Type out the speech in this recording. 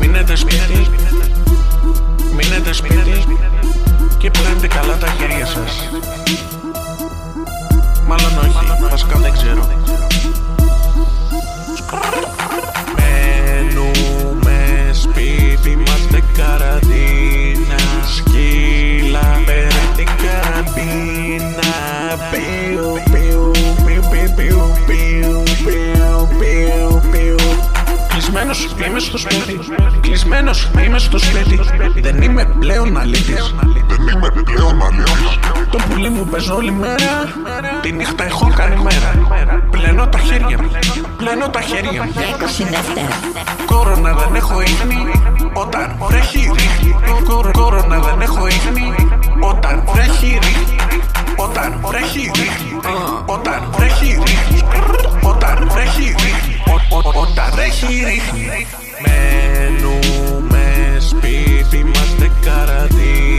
Μείνετε σπίτι, μείνετε σπίτι και πλένετε καλά τα χέρια σας. Μάλλον όχι, βασικά δεν ξέρω. Μένουμε σπίτι, είμαστε καραντίνα. Σκύλα, παίρνει την καραμπίνα. Πιου, πιου, πιου, πιου, πιου, πιου, πιου, πιου, πιου. Κλεισμένος είμαι στο σπίτι, κλεισμένος είμαι στο σπίτι. Δεν είμαι πλέον αλήτης, δεν είμαι πλέον αλήτης. Το πουλί μου παίζω όλη μέρα, τη νύχτα έχω καλημέρα. Πλένω τα χέρια μου, πλένω τα χέρια μου. Κόρονα δεν έχω ίχνη, όταν βρέχει ρίχνη. Κόρονα δεν έχω ίχνη, όταν βρέχει ρίχνη. Όταν βρέχει ρίχνη, όταν βρέχει ρίχνη. Όταν βρέχει ρίχνη, όταν βρέχει ρίχνη. Μένουμε σπίτι, είμαστε καραντίνα.